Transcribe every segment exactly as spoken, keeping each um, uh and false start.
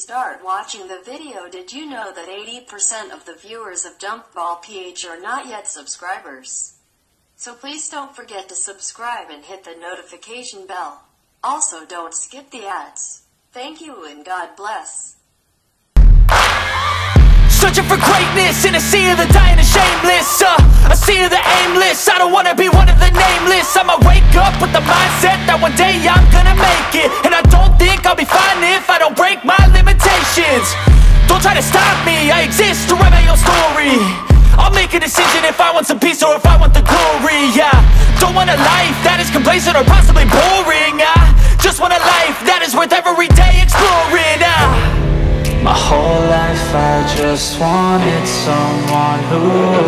start watching the video, did you know that eighty percent of the viewers of Dumpball P H are not yet subscribers? So please don't forget to subscribe and hit the notification bell. Also, don't skip the ads. Thank you and God bless. Searching for greatness in a sea of the dying and shameless, uh, a sea of the aimless. I don't wanna be one of the nameless. I'ma wake up with the mindset that one day I'm gonna make it, and I don't think I'll be fine if I don't break my limitations. Don't try to stop me, I exist to write my own story. I'll make a decision if I want some peace or if I want the glory, yeah. Don't want a life that is complacent or possibly boring. I just want a life that is worth every day exploring. I My whole life I just wanted someone who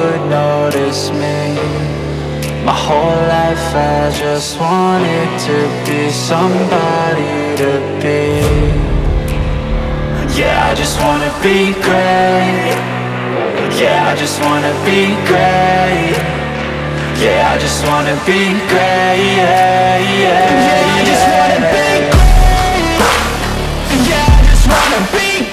would notice me. My whole life I just wanted to be somebody to be. Yeah, I just wanna be great. Yeah, I just wanna be great. Yeah, I just wanna be great. Yeah, yeah, yeah, I just wanna be great. Yeah, I just wanna be great.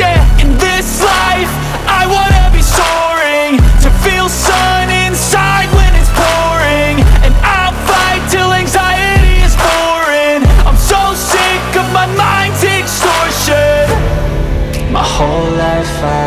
yeah. In this life, I wanna be soaring, to feel sun inside when it's pouring, and I'll fight till anxiety is foreign. I'm so sick of my mind's extortion. My whole life I